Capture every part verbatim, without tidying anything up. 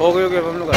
हो गए हो गए हम लोग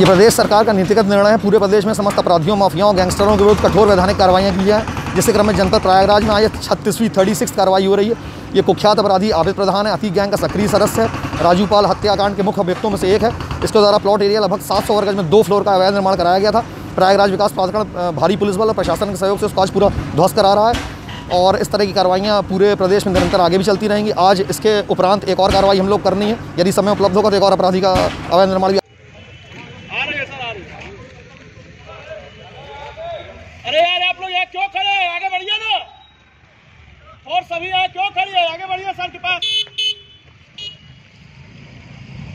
ये प्रदेश सरकार का नीतिगत निर्णय है पूरे प्रदेश में समस्त अपराधियों, माफियाओं, गैंगस्टरों के विरुद्ध कठोर वैधानिक कार्रवाइयाँ की जाए। जिसके क्रम में जनपद प्रयागराज में आज छत्तीसवीं थर्टी सिक्स कार्रवाई हो रही है। ये कुख्यात अपराधी आबिद प्रधान है, अति गैंग का सक्रिय सदस्य है, राजूपाल हत्याकांड के मुख्य अभियुक्तों में से एक है। इसके द्वारा प्लॉट एरिया लगभग सात सौ वर्ग गज में दो फ्लोर का अवैध निर्माण कराया गया था। प्रयागराज विकास प्राधिकरण भारी पुलिस बल और प्रशासन के सहयोग से उसको आज पूरा ध्वस्त करा रहा है और इस तरह की कार्रवाइयाँ पूरे प्रदेश में निरंतर आगे भी चलती रहेंगी। आज इसके उपरांत एक और कार्रवाई हम लोग करनी है, यदि समय उपलब्ध होगा तो एक और अपराधी का अवैध निर्माण। अरे यार आप लोग यहाँ क्यों खड़े हैं? आगे बढ़िए ना, और सभी यहाँ क्यों खड़ी है? आगे बढ़िए सर के पास।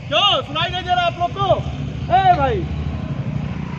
क्यों सुनाई नहीं दे रहा आप लोग को? ए भाई